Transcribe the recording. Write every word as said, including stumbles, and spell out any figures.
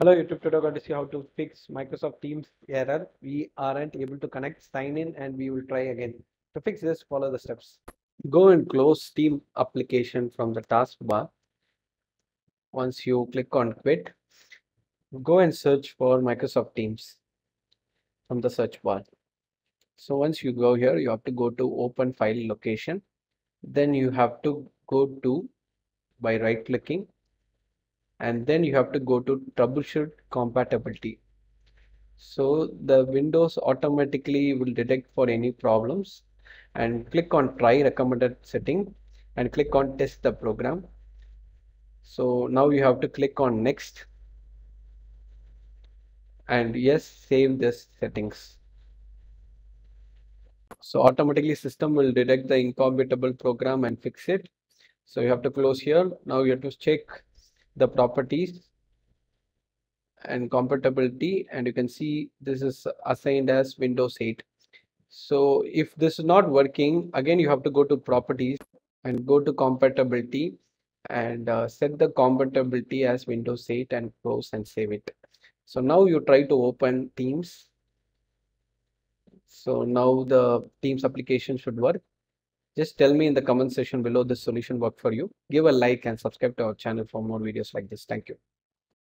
Hello YouTube, today we're going to see how to fix Microsoft Teams error. We aren't able to connect, sign in, and we will try again. To fix this, follow the steps. Go and close Teams application from the taskbar. Once you click on quit, go and search for Microsoft Teams from the search bar. So once you go here, you have to go to open file location. Then you have to go to, by right clicking, and then you have to go to troubleshoot compatibility. So the Windows automatically will detect for any problems, and click on try recommended setting and click on test the program. So now you have to click on next and yes, save this settings. So automatically system will detect the incompatible program and fix it. So you have to close here. Now you have to check the properties and compatibility, and you can see this is assigned as Windows eight. So if this is not working, again you have to go to properties and go to compatibility and uh, set the compatibility as Windows eight and close and save it. So now you try to open Teams. So now the Teams application should work. Just tell me in the comment section below this solution worked for you. Give a like and subscribe to our channel for more videos like this. Thank you.